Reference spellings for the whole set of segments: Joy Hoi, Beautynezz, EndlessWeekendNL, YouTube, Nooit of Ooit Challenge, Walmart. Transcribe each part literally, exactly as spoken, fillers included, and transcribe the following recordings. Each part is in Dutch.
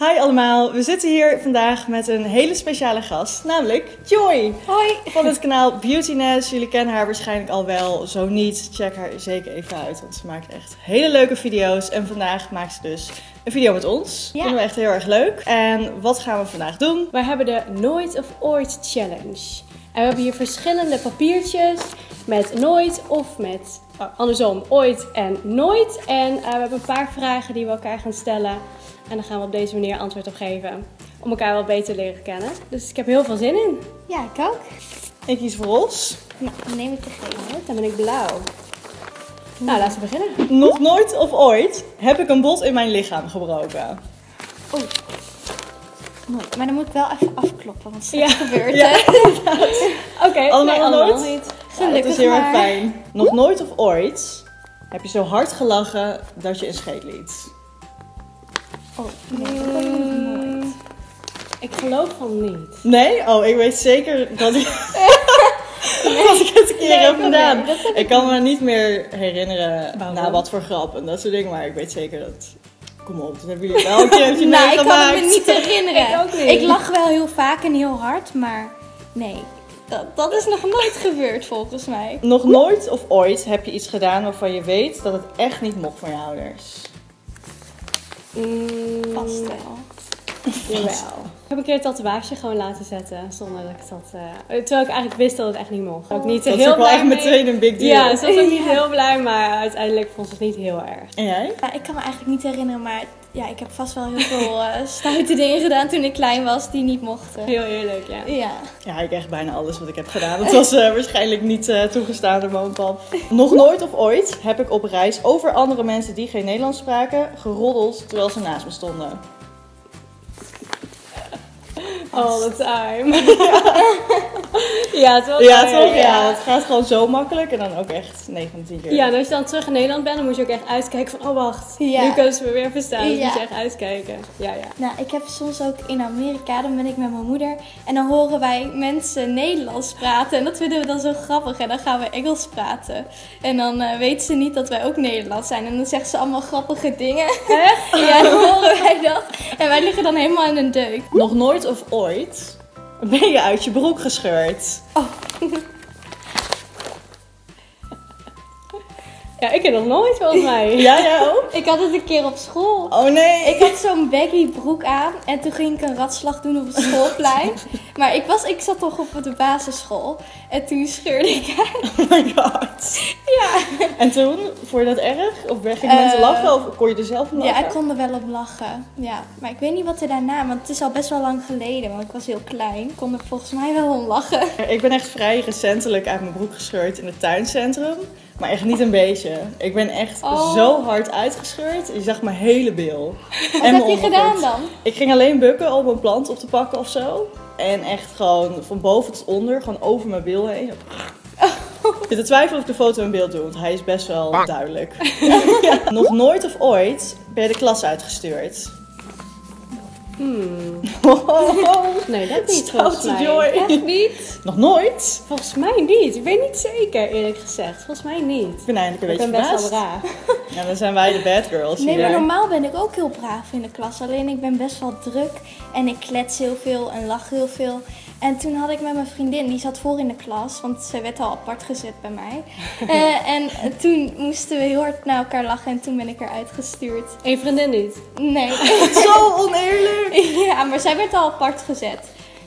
Hi allemaal, we zitten hier vandaag met een hele speciale gast, namelijk Joy. Hoi! Van het kanaal Beautynezz. Jullie kennen haar waarschijnlijk al wel, zo niet, check haar zeker even uit, want ze maakt echt hele leuke video's. En vandaag maakt ze dus een video met ons. Ja. Vinden we echt heel erg leuk. En wat gaan we vandaag doen? We hebben de Nooit of Ooit Challenge. En we hebben hier verschillende papiertjes met nooit of met oh, andersom ooit en nooit. En uh, we hebben een paar vragen die we elkaar gaan stellen. En dan gaan we op deze manier antwoord op geven. Om elkaar wat beter te leren kennen. Dus ik heb heel veel zin in. Ja, ik ook. Ik kies voor ons. Nou, dan neem ik de gele. Dan ben ik blauw. Mm. Nou, laten we beginnen. Nog nooit of ooit heb ik een bot in mijn lichaam gebroken. Oeh. Nooit. Maar dan moet ik wel even afkloppen, want dat ja. gebeurt. Ja, Oké, okay, allemaal nee, allemaal nooit. Niet. Ja, dat is heel erg fijn. Nog nooit of ooit heb je zo hard gelachen dat je een scheet liet. Oh, nee, dat heb ik nog nooit. Ik geloof van niet. Nee? Oh, ik weet zeker dat ik, nee. dat ik het een keer nee, heb gedaan. Nee, heb ik, ik kan niet. me niet meer herinneren Waarom? na wat voor grap en dat soort dingen, maar ik weet zeker dat... Kom op, dat hebben jullie wel een keertje nou, meegemaakt. Ik kan me niet herinneren. Ik ook niet. Ik lach wel heel vaak en heel hard, maar nee, dat, dat is nog nooit gebeurd volgens mij. Nog nooit of ooit heb je iets gedaan waarvan je weet dat het echt niet mocht van je ouders? Mm, Vast wel. Jawel. Ik heb een keer een tatoeage gewoon laten zetten, zonder dat ik dat... Uh, terwijl ik eigenlijk wist dat het echt niet mocht. Ook niet dat heel is ook wel echt mee. meteen een big deal. Ja, ze was ook niet ja. heel blij, maar uiteindelijk vond ze het niet heel erg. En jij? Ja, ik kan me eigenlijk niet herinneren, maar ja, ik heb vast wel heel veel uh, stoute dingen gedaan toen ik klein was die niet mochten. Heel eerlijk, ja. Ja, ja ik echt bijna alles wat ik heb gedaan. Het was uh, waarschijnlijk niet uh, toegestaan door mijn pap. Nog nooit of ooit heb ik op reis over andere mensen die geen Nederlands spraken geroddeld terwijl ze naast me stonden. All the time. ja, toch? Ja, toch? Ja. ja, het gaat gewoon zo makkelijk en dan ook echt negen van de tien keer. Ja, en als je dan terug in Nederland bent, dan moet je ook echt uitkijken van, oh wacht, ja. nu kunnen ze me weer verstaan. Dus ja. moet je echt uitkijken. Ja, ja. Nou, ik heb soms ook in Amerika, dan ben ik met mijn moeder en dan horen wij mensen Nederlands praten en dat vinden we dan zo grappig. En dan gaan we Engels praten en dan uh, weten ze niet dat wij ook Nederlands zijn en dan zeggen ze allemaal grappige dingen. Echt? Ja, dan horen wij dat. En wij liggen dan helemaal in een deuk. Nog nooit of ooit. Ooit ben je uit je broek gescheurd. Oh. Ja, ik heb dat nooit volgens mij. Ja, jij ook? Ik had het een keer op school. Oh nee. Ik had zo'n baggy broek aan en toen ging ik een ratslag doen op het schoolplein. Maar ik, was, ik zat toch op de basisschool en toen scheurde ik uit. Oh my god. Ja. En toen, vond je dat erg? Of werd je uh, mensen lachen of kon je er zelf om lachen? Ja, ik kon er wel op lachen. Ja. Maar ik weet niet wat er daarna, want het is al best wel lang geleden. Want ik was heel klein. Ik kon er volgens mij wel om lachen. Ik ben echt vrij recentelijk uit mijn broek gescheurd in het tuincentrum. Maar echt niet een beetje. Ik ben echt oh. zo hard uitgescheurd. Je zag mijn hele bil. Wat en heb je gedaan dan? Ik ging alleen bukken om een plant op te pakken of zo. En echt gewoon van boven tot onder, gewoon over mijn bil heen. Oh. Ik zit te twijfelen of ik de foto in beeld doe, want hij is best wel Bang. duidelijk. Ja. Nog nooit of ooit ben je de klas uitgestuurd. Hmm. Oh. Nee, dat niet Stop volgens mij. Joy. Echt niet? Nog nooit? Volgens mij niet. Ik weet niet zeker, eerlijk gezegd. Volgens mij niet. Ik ben eigenlijk een beetje verbaasd. Ik ben best wel braaf. Ja, dan zijn wij de bad girls. Nee, hier. Maar normaal ben ik ook heel braaf in de klas. Alleen ik ben best wel druk en ik klets heel veel en lach heel veel. En toen had ik met mijn vriendin, die zat voor in de klas, want ze werd al apart gezet bij mij. uh, en toen moesten we heel hard naar elkaar lachen en toen ben ik eruit gestuurd. En je vriendin niet? Nee. Zo oneerlijk! Ja, maar zij werd al apart gezet.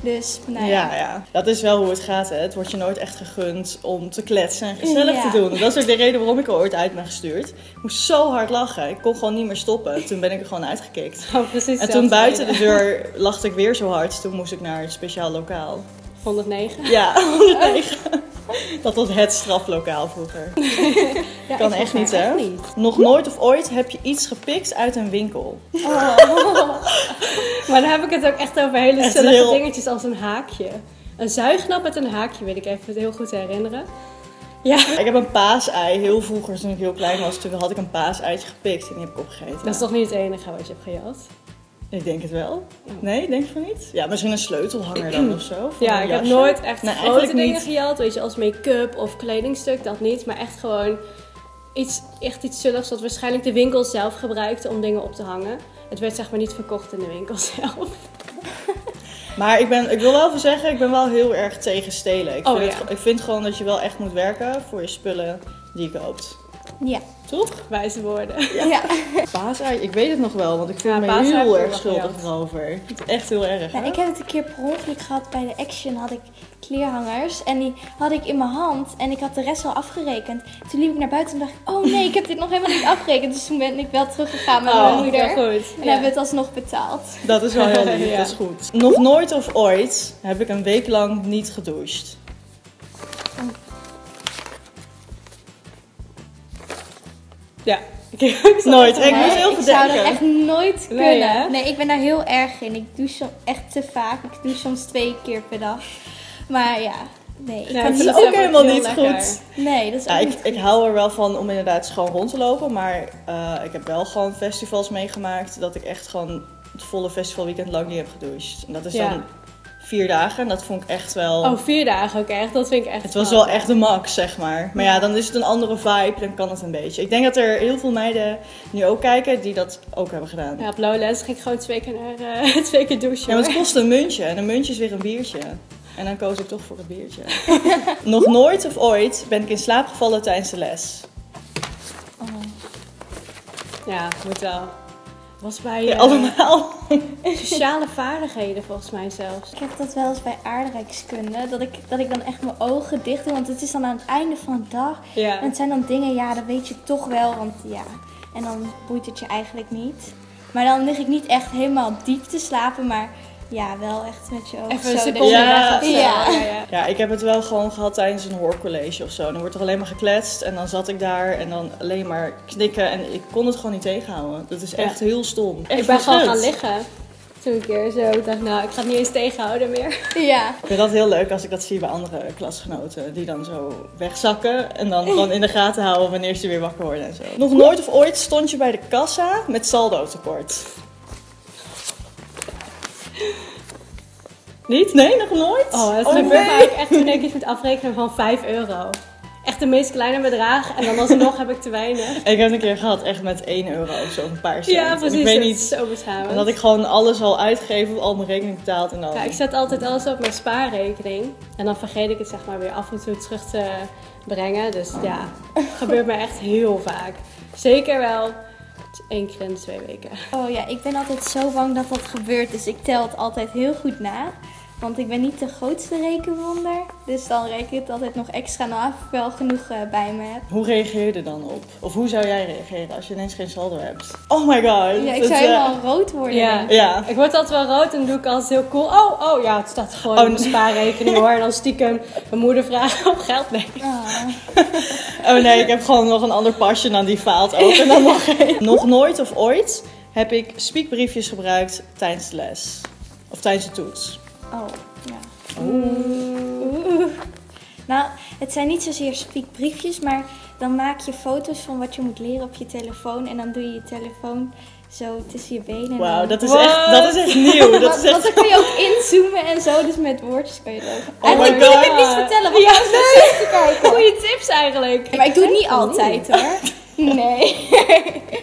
Dus, nou ja. Ja, ja, dat is wel hoe het gaat. Hè. Het wordt je nooit echt gegund om te kletsen en gezellig ja. te doen. Dat is ook de reden waarom ik er ooit uit ben gestuurd. Ik moest zo hard lachen. Ik kon gewoon niet meer stoppen. Toen ben ik er gewoon uitgekikt. Oh, precies. En toen buiten de deur lachte ik weer zo hard. Toen moest ik naar een speciaal lokaal. honderdnegen? Ja, honderdnegen. Oh. Dat was het straflokaal vroeger. Ja, kan echt niet, hè? Niet. Nog nooit of ooit heb je iets gepikt uit een winkel. Oh. Maar dan heb ik het ook echt over hele echt zullige heel... dingetjes als een haakje. Een zuignap met een haakje, weet ik even heel goed te herinneren. Ja. Ik heb een paasei heel vroeger, toen ik heel klein was, toen had ik een paaseitje gepikt en die heb ik opgegeten. Dat is toch niet het enige wat je hebt gejat? Ik denk het wel. Nee, denk van niet. Ja, misschien een sleutelhanger dan of zo. Ja, ik heb nooit echt nee, grote dingen niet. gejat. Weet je, als make-up of kledingstuk, dat niet. Maar echt gewoon iets, echt iets zulligs wat waarschijnlijk de winkel zelf gebruikte om dingen op te hangen. het werd zeg maar niet verkocht in de winkel zelf. Maar ik, ben, ik wil wel even zeggen, ik ben wel heel erg tegen stelen. Ik, oh, vind ja. het, ik vind gewoon dat je wel echt moet werken voor je spullen die je koopt. Ja. Toch? Wijze woorden. Ja. ja. Paasei, ik weet het nog wel, want ik voel ja, me heel erg schuldig over. Echt heel erg. Ja, ik heb het een keer per ongeluk gehad bij de Action, had ik kleerhangers en die had ik in mijn hand en ik had de rest al afgerekend. Toen liep ik naar buiten en dacht ik, oh nee, ik heb dit nog helemaal niet afgerekend. Dus toen ben ik wel teruggegaan met oh, mijn moeder. Goed. En ja. hebben we het alsnog betaald. Dat is wel heel lief, ja. dat is goed. Nog nooit of ooit heb ik een week lang niet gedoucht. Ja, ik nooit. Ik moest heel veel denken. Ik zou dat echt nooit kunnen. Nee, hè? Nee, ik ben daar heel erg in. Ik douche soms echt te vaak. Ik douche soms twee keer per dag. Maar ja, nee. Ik ja, kan dat is ook helemaal niet lekker. Goed. Nee, dat is ja, ook ik, niet goed. Ik hou er wel van om inderdaad schoon rond te lopen. Maar uh, ik heb wel gewoon festivals meegemaakt dat ik echt gewoon het volle festivalweekend lang niet heb gedoucht. En dat is ja. dan... Vier dagen, en dat vond ik echt wel... Oh, vier dagen ook echt, dat vind ik echt... Het was wel echt de max, zeg maar. Maar ja, dan is het een andere vibe, dan kan het een beetje. Ik denk dat er heel veel meiden nu ook kijken die dat ook hebben gedaan. Ja, op Lowlands ging ik gewoon twee keer, naar, uh, twee keer douchen. Ja, maar het kostte een muntje en een muntje is weer een biertje. En dan koos ik toch voor het biertje. Nog nooit of ooit ben ik in slaap gevallen tijdens de les. Oh. Ja, moet wel. Was bij ja, allemaal sociale vaardigheden volgens mij zelfs. Ik heb dat wel eens bij aardrijkskunde, dat ik, dat ik dan echt mijn ogen dicht doe, want het is dan aan het einde van de dag. Ja. En het zijn dan dingen, ja, dat weet je toch wel, want ja, en dan boeit het je eigenlijk niet. Maar dan lig ik niet echt helemaal diep te slapen, maar ja, wel echt met je ogen. Even een seconde ja. Ja. Ja, ja. ja, ik heb het wel gewoon gehad tijdens een hoorcollege of zo. Dan wordt er alleen maar gekletst en dan zat ik daar en dan alleen maar knikken. En ik kon het gewoon niet tegenhouden. Dat is echt ja. heel stom. Echt ik ben gewoon gaan liggen. Toen een keer zo. Ik dacht, nou, ik ga het niet eens tegenhouden meer. Ja. Ik vind dat heel leuk als ik dat zie bij andere klasgenoten. Die dan zo wegzakken en dan, dan in de gaten houden wanneer ze weer wakker worden en zo. Nog nooit of ooit stond je bij de kassa met saldo tekort. Niet? Nee, nog nooit? Oh, dat gebeurt oh, nee. echt toen ik iets moet afrekenen van vijf euro. Echt de meest kleine bedragen en dan alsnog heb ik te weinig. Ik heb het een keer gehad, echt met één euro of zo, een paar cent. Ja, precies. En ik weet niet, zo beschamend. En dat ik gewoon alles al uitgegeven, al mijn rekening betaald en dan... Ja, ik zet altijd alles op mijn spaarrekening en dan vergeet ik het zeg maar weer af en toe terug te brengen. Dus ja, het gebeurt me echt heel vaak. Zeker wel. Eén keer in de twee weken. Oh ja, ik ben altijd zo bang dat dat gebeurt. Dus ik tel het altijd heel goed na. Want ik ben niet de grootste rekenwonder. Dus dan reken ik het altijd nog extra na of ik wel genoeg bij me heb. Hoe reageer je er dan op? Of hoe zou jij reageren als je ineens geen saldo hebt? Oh my god. Ja, ik zou helemaal uh... rood worden. Ja. ja. Ik word altijd wel rood en doe ik altijd heel cool. Oh, oh ja, het staat gewoon oh, op mijn spaarrekening hoor. En dan stiekem mijn moeder vragen om geld. Nee. Oh. oh nee, ik heb gewoon nog een ander pasje dan die faalt ook. En dan nog geen. Nog nooit of ooit heb ik spiekbriefjes gebruikt tijdens de les. Of tijdens de toets. Oh, ja. Oeh. Oeh. Nou, het zijn niet zozeer spiekbriefjes, maar dan maak je foto's van wat je moet leren op je telefoon. En dan doe je je telefoon zo tussen je benen. Wauw, dan... dat, dat is echt nieuw. Dat want, is echt... want dan kun je ook inzoomen en zo, dus met woordjes kun je het ook. Oh my god. Kan ik niet vertellen, want ja, ik zit te kijken. Goeie tips eigenlijk. Maar ik doe het niet altijd hoor. Nee.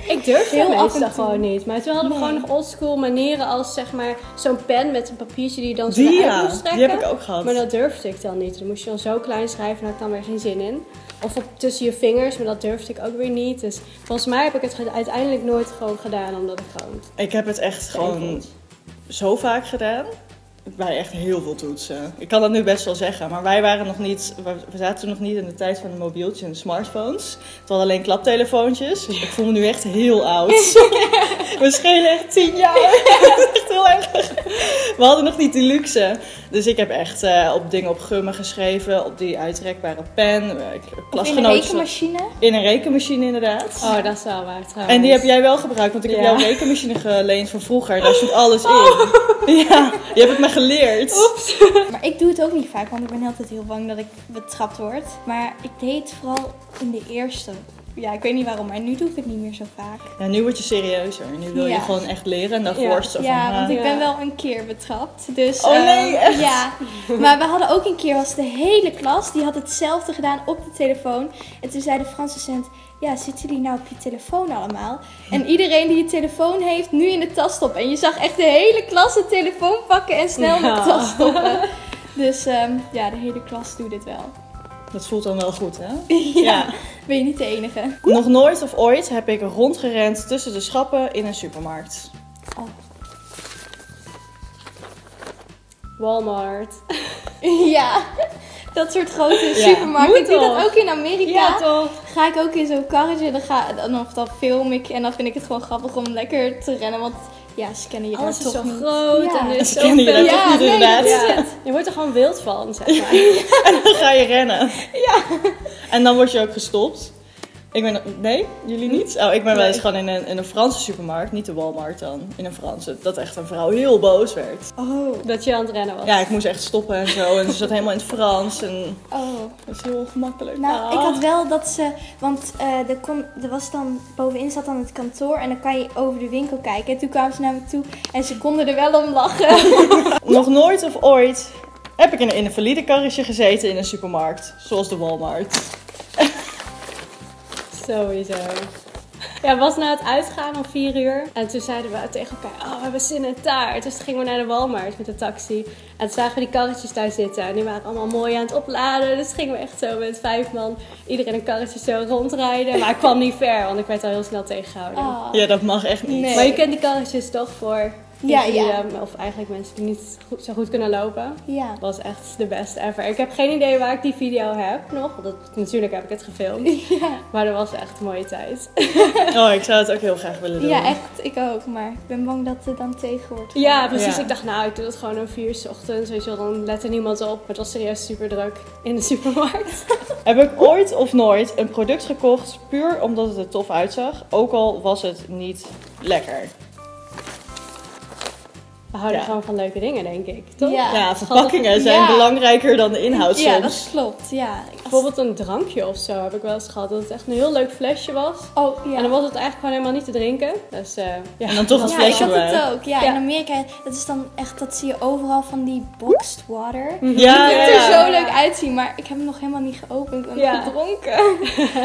Ik durf heel af en toe gewoon niet. Maar toen hadden we nee. gewoon nog oldschool manieren als zeg maar zo'n pen met een papiertje die je dan zo die, naar uit moest trekken. Die heb ik ook gehad. Maar dat durfde ik dan niet. Dan moest je dan zo klein schrijven en had ik dan weer geen zin in. Of op, tussen je vingers, maar dat durfde ik ook weer niet. Dus volgens mij heb ik het uiteindelijk nooit gewoon gedaan omdat ik gewoon... Ik heb het echt gewoon zo vaak gedaan. Bij echt heel veel toetsen. Ik kan dat nu best wel zeggen, maar wij waren nog niet, we zaten toen nog niet in de tijd van de mobieltjes en de smartphones. Het hadden alleen klaptelefoontjes. Ik voel me nu echt heel oud. We schelen echt tien jaar. Dat is echt heel erg. We hadden nog niet die luxe. Dus ik heb echt uh, op dingen op gummen geschreven, op die uitrekbare pen. Ik heb in een rekenmachine? In een rekenmachine inderdaad. Oh, dat is wel waar trouwens. En die heb jij wel gebruikt, want ik ja. heb jouw rekenmachine geleend van vroeger. Daar zit alles in. Oh. Ja, je hebt het me geleerd. Oeps. Maar ik doe het ook niet vaak, want ik ben altijd heel bang dat ik betrapt word. Maar ik deed het vooral in de eerste Ja, ik weet niet waarom, maar nu doe ik het niet meer zo vaak. Ja, nu word je serieuzer. Nu wil ja. je gewoon echt leren en dan ja. worst zo van... Ja, want ik ben wel een keer betrapt. Dus, oh nee, uh, echt? Ja. Maar we hadden ook een keer, was de hele klas, die had hetzelfde gedaan op de telefoon. En toen zei de Franse docent, ja, zitten jullie nou op je telefoon allemaal? En iedereen die je telefoon heeft, nu in de tas stoppen. En je zag echt de hele klas de telefoon pakken en snel ja. in de tas stoppen. Dus um, ja, de hele klas doet dit wel. Dat voelt dan wel goed, hè? Ja, ja, ben je niet de enige. Nog nooit of ooit heb ik rondgerend tussen de schappen in een supermarkt. Oh. Walmart. Ja, dat soort grote ja. supermarkten. Ik doe dat ook in Amerika. Ja, toch? Ga ik ook in zo'n karretje, dan, ga, dan, of dan film ik en dan vind ik het gewoon grappig om lekker te rennen. Want ja, ze kennen je daar toch zo niet. Groot ja. en er is zoveel. Ja, toch niet, nee, inderdaad. Ja. Je wordt er gewoon wild van, zeg maar. En dan ga je rennen. Ja. En dan word je ook gestopt. Ik ben... Nee? Jullie niet? Oh, ik ben wel eens gewoon in een, in een Franse supermarkt. Niet de Walmart dan. In een Franse. Dat echt een vrouw heel boos werd. Oh. Dat je aan het rennen was. Ja, ik moest echt stoppen en zo. En ze zat helemaal in het Frans. En... Oh. Dat is heel ongemakkelijk. Nou, ah. ik had wel dat ze... Want uh, er, kon, er was dan... Bovenin zat dan het kantoor. En dan kan je over de winkel kijken. En toen kwamen ze naar me toe. En ze konden er wel om lachen. Nog nooit of ooit heb ik in een invalide karretje gezeten in een supermarkt. Zoals de Walmart. Sowieso. Ja, het was na het uitgaan om vier uur. En toen zeiden we tegen elkaar, oh, we hebben zin in taart. Dus toen gingen we naar de Walmart met de taxi. En toen zagen we die karretjes daar zitten. En die waren allemaal mooi aan het opladen. Dus gingen we echt zo met vijf man iedereen een karretje zo rondrijden. Maar ik kwam niet ver, want ik werd al heel snel tegengehouden. Oh. Ja, dat mag echt niet. Nee. Maar je kent die karretjes toch voor... Ja, ja. Of eigenlijk mensen die niet goed, zo goed kunnen lopen. Ja. Dat was echt de best ever. Ik heb geen idee waar ik die video heb nog. Want dat, natuurlijk heb ik het gefilmd. Ja. Maar dat was echt een mooie tijd. Oh, ik zou het ook heel graag willen doen. Ja, echt. Ik ook. Maar ik ben bang dat het dan tegen wordt. Ja, precies. Ja. Ik dacht, nou, ik doe dat gewoon om vier uur ochtends. Weet je wel, dan let er niemand op. Maar het was serieus super druk in de supermarkt. Heb ik ooit of nooit een product gekocht puur omdat het er tof uitzag. Ook al was het niet lekker. We houden ja. gewoon van leuke dingen, denk ik, toch? Ja, ja, verpakkingen zijn ja. belangrijker dan de inhoud soms. Ja, dat klopt, ja. Bijvoorbeeld een drankje of zo heb ik wel eens gehad. Dat het echt een heel leuk flesje was. Oh, ja. En dan was het eigenlijk gewoon helemaal niet te drinken. Dus, uh, ja. En dan toch een ja, flesje. Ja, ik had het bij. Ook. Ja, ja, in Amerika, dat is dan echt, dat zie je overal van die boxed water. Ja, die ja, er ja. zo leuk uitzien, maar ik heb hem nog helemaal niet geopend en ja. gedronken.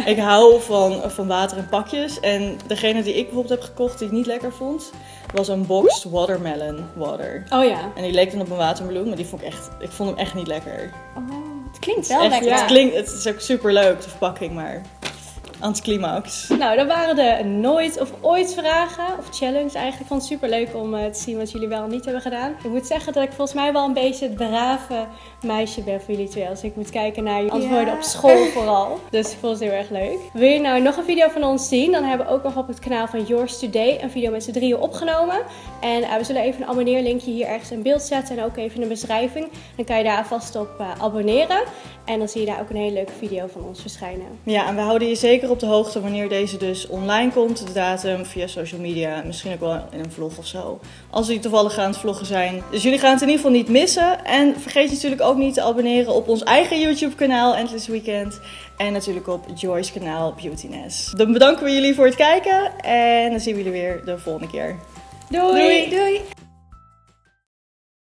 Ik hou van, van water in pakjes. En degene die ik bijvoorbeeld heb gekocht, die ik niet lekker vond, was een boxed watermelon water. Oh ja. En die leek dan op een watermeloen, maar die vond ik echt, ik vond hem echt niet lekker. Oh, het klinkt wel echt lekker. Ja. Het klinkt, het is ook super leuk, de verpakking, maar anticlimax. Nou, dat waren de nooit of ooit vragen, of challenge eigenlijk. Ik vond het super leuk om te zien wat jullie wel en niet hebben gedaan. Ik moet zeggen dat ik volgens mij wel een beetje het brave meisje ben voor jullie twee. Dus ik moet kijken naar je antwoorden ja. op school vooral. Dus ik vond het heel erg leuk. Wil je nou nog een video van ons zien? Dan hebben we ook nog op het kanaal van Yours Today een video met z'n drieën opgenomen. En uh, we zullen even een abonneerlinkje hier ergens in beeld zetten en ook even in de beschrijving. Dan kan je daar vast op uh, abonneren. En dan zie je daar ook een hele leuke video van ons verschijnen. Ja, en we houden je zeker op de hoogte wanneer deze dus online komt. De datum via social media, misschien ook wel in een vlog of zo. Als die toevallig aan het vloggen zijn. Dus jullie gaan het in ieder geval niet missen. En vergeet natuurlijk ook niet te abonneren op ons eigen YouTube kanaal, Endless Weekend. En natuurlijk op Joy's kanaal, Beautynezz. Dan bedanken we jullie voor het kijken. En dan zien we jullie weer de volgende keer. Doei! Doei! Doei.